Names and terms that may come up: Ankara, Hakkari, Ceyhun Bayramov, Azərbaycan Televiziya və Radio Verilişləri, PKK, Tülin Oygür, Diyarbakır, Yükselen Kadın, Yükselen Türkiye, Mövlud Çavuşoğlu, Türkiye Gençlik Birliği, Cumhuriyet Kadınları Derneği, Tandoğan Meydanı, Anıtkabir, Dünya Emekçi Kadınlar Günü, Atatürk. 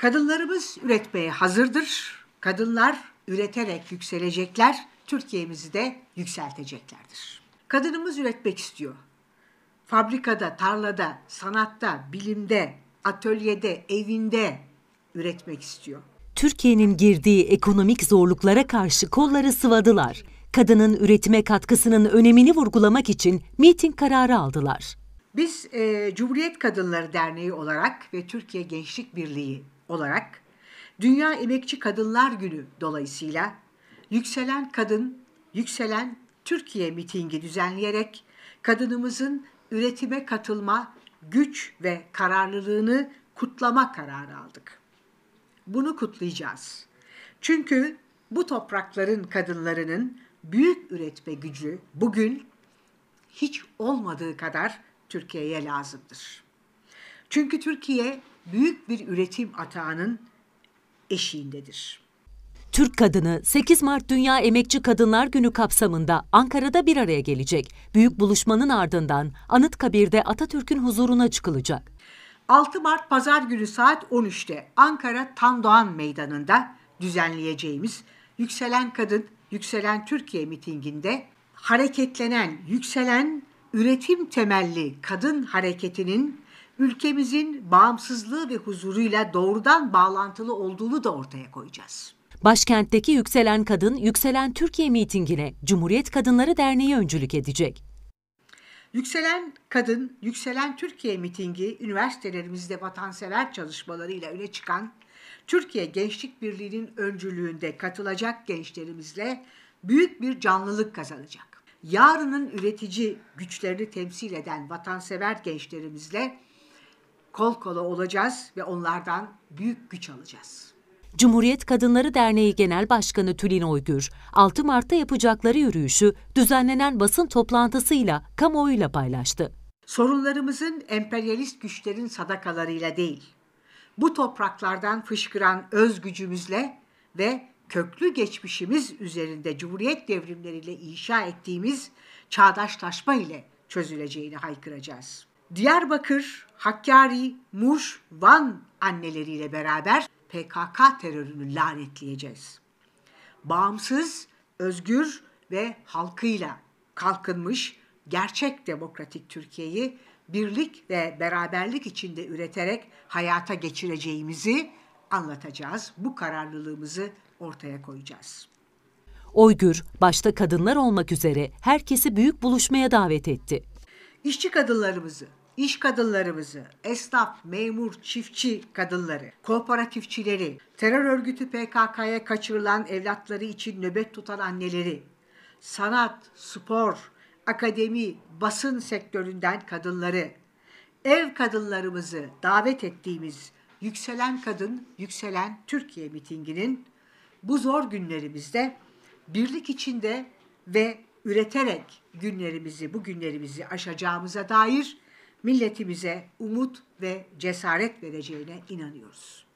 Kadınlarımız üretmeye hazırdır. Kadınlar üreterek yükselecekler, Türkiye'mizi de yükselteceklerdir. Kadınımız üretmek istiyor. Fabrikada, tarlada, sanatta, bilimde, atölyede, evinde üretmek istiyor. Türkiye'nin girdiği ekonomik zorluklara karşı kolları sıvadılar. Kadının üretime katkısının önemini vurgulamak için miting kararı aldılar. Biz Cumhuriyet Kadınları Derneği olarak ve Türkiye Gençlik Birliği olarak Dünya Emekçi Kadınlar Günü dolayısıyla Yükselen Kadın, Yükselen Türkiye mitingi düzenleyerek kadınımızın üretime katılma, güç ve kararlılığını kutlama kararı aldık. Bunu kutlayacağız. Çünkü bu toprakların kadınlarının büyük üretme gücü bugün hiç olmadığı kadar Türkiye'ye lazımdır. Çünkü Türkiye büyük bir üretim atağının eşiğindedir. Türk kadını 8 Mart Dünya Emekçi Kadınlar Günü kapsamında Ankara'da bir araya gelecek. Büyük buluşmanın ardından Anıtkabir'de Atatürk'ün huzuruna çıkılacak. 6 Mart Pazar günü saat 13'te Ankara Tandoğan Meydanı'nda düzenleyeceğimiz Yükselen Kadın, Yükselen Türkiye mitinginde hareketlenen, yükselen, üretim temelli kadın hareketinin ülkemizin bağımsızlığı ve huzuruyla doğrudan bağlantılı olduğunu da ortaya koyacağız. Başkentteki Yükselen Kadın, Yükselen Türkiye mitingine Cumhuriyet Kadınları Derneği öncülük edecek. Yükselen Kadın, Yükselen Türkiye mitingi üniversitelerimizde vatansever çalışmalarıyla öne çıkan Türkiye Gençlik Birliği'nin öncülüğünde katılacak gençlerimizle büyük bir canlılık kazanacak. Yarının üretici güçlerini temsil eden vatansever gençlerimizle kol kola olacağız ve onlardan büyük güç alacağız. Cumhuriyet Kadınları Derneği Genel Başkanı Tülin Oygür, 6 Mart'ta yapacakları yürüyüşü düzenlenen basın toplantısıyla kamuoyuyla paylaştı. Sorunlarımızın emperyalist güçlerin sadakalarıyla değil, bu topraklardan fışkıran öz gücümüzle ve köklü geçmişimiz üzerinde Cumhuriyet devrimleriyle inşa ettiğimiz çağdaşlaşma ile çözüleceğini haykıracağız. Diyarbakır, Hakkari, Muş, Van anneleriyle beraber PKK terörünü lanetleyeceğiz. Bağımsız, özgür ve halkıyla kalkınmış gerçek demokratik Türkiye'yi birlik ve beraberlik içinde üreterek hayata geçireceğimizi anlatacağız. Bu kararlılığımızı ortaya koyacağız. Oygür, başta kadınlar olmak üzere herkesi büyük buluşmaya davet etti. İşçi kadınlarımızı, İş kadınlarımızı, esnaf, memur, çiftçi kadınları, kooperatifçileri, terör örgütü PKK'ya kaçırılan evlatları için nöbet tutan anneleri, sanat, spor, akademi, basın sektöründen kadınları, ev kadınlarımızı davet ettiğimiz Yükselen Kadın, Yükselen Türkiye mitinginin bu zor günlerimizde birlik içinde ve üreterek bu günlerimizi aşacağımıza dair milletimize umut ve cesaret vereceğine inanıyoruz.